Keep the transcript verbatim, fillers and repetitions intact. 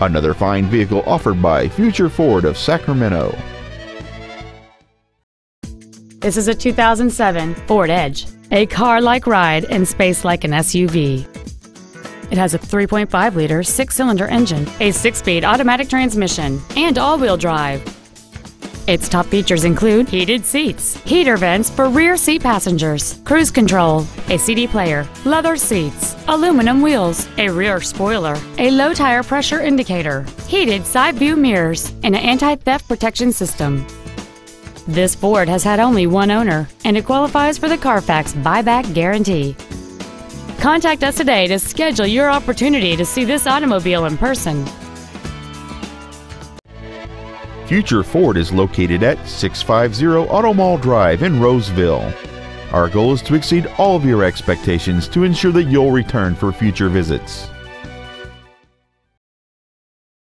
another fine vehicle offered by Future Ford of Sacramento. This is a two thousand seven Ford Edge, a car-like ride in space like an S U V. It has a three point five liter six-cylinder engine, a six-speed automatic transmission, and all-wheel drive. Its top features include heated seats, heater vents for rear seat passengers, cruise control, a C D player, leather seats, aluminum wheels, a rear spoiler, a low tire pressure indicator, heated side view mirrors, and an anti-theft protection system. This Ford has had only one owner, and it qualifies for the Carfax buyback guarantee. Contact us today to schedule your opportunity to see this automobile in person. Future Ford is located at six fifty Auto Mall Drive in Roseville. Our goal is to exceed all of your expectations to ensure that you'll return for future visits.